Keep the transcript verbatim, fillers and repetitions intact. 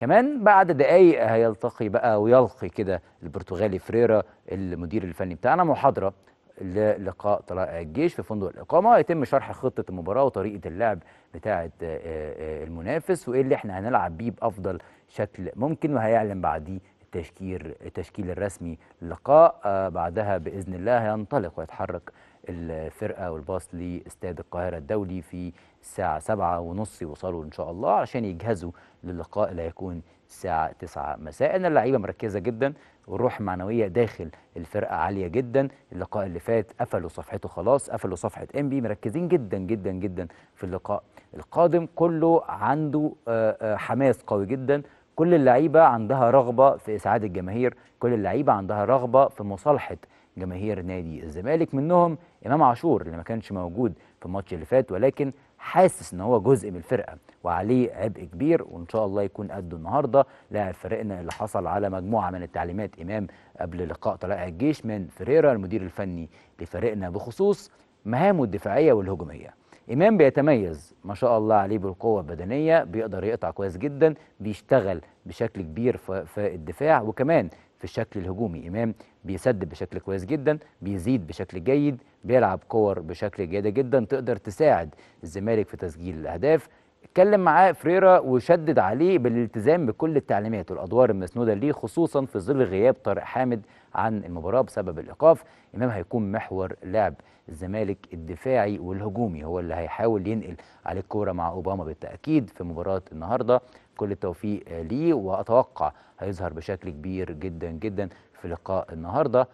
كمان بعد دقايق هيلتقي بقى ويلقي كده البرتغالي فيريرا المدير الفني بتاعنا محاضرة للقاء طلائع الجيش في فندق الإقامة، يتم شرح خطة المباراة وطريقة اللعب بتاعة المنافس وإيه اللي احنا هنلعب بيه بأفضل شكل ممكن، وهيعلن بعديه التشكيل التشكيل الرسمي للقاء. بعدها بإذن الله هينطلق ويتحرك الفرقة والباص لاستاد القاهرة الدولي في الساعة سبعة ونص يوصلوا إن شاء الله عشان يجهزوا للقاء اللي هيكون الساعة تسعة مساء. اللعيبة مركزة جدا والروح المعنوية داخل الفرقة عالية جدا. اللقاء اللي فات قفلوا صفحته خلاص، قفلوا صفحة أم بي، مركزين جدا جدا جدا في اللقاء القادم. كله عنده حماس قوي جدا، كل اللعيبة عندها رغبة في إسعاد الجماهير، كل اللعيبة عندها رغبة في مصالحة جماهير نادي الزمالك. منهم إمام عاشور اللي ما كانش موجود في الماتش اللي فات ولكن حاسس ان هو جزء من الفرقه وعليه عبء كبير، وان شاء الله يكون قده النهارده لاعب فريقنا اللي حصل على مجموعه من التعليمات امام قبل لقاء طلائع الجيش من فيريرا المدير الفني لفريقنا بخصوص مهامه الدفاعيه والهجوميه. امام بيتميز ما شاء الله عليه بالقوه البدنيه، بيقدر يقطع كويس جدا، بيشتغل بشكل كبير في الدفاع وكمان في الشكل الهجومي. امام بيسدد بشكل كويس جدا، بيزيد بشكل جيد، بيلعب كور بشكل جيد جدا تقدر تساعد الزمالك في تسجيل الاهداف. اتكلم معاه فريرا وشدد عليه بالالتزام بكل التعليمات والادوار المسنوده ليه، خصوصا في ظل غياب طارق حامد عن المباراه بسبب الايقاف. امام هيكون محور لعب الزمالك الدفاعي والهجومي، هو اللي هيحاول ينقل عليه الكوره مع اوباما بالتاكيد في مباراه النهارده. كل التوفيق ليه واتوقع هيظهر بشكل كبير جدا جدا في لقاء النهارده.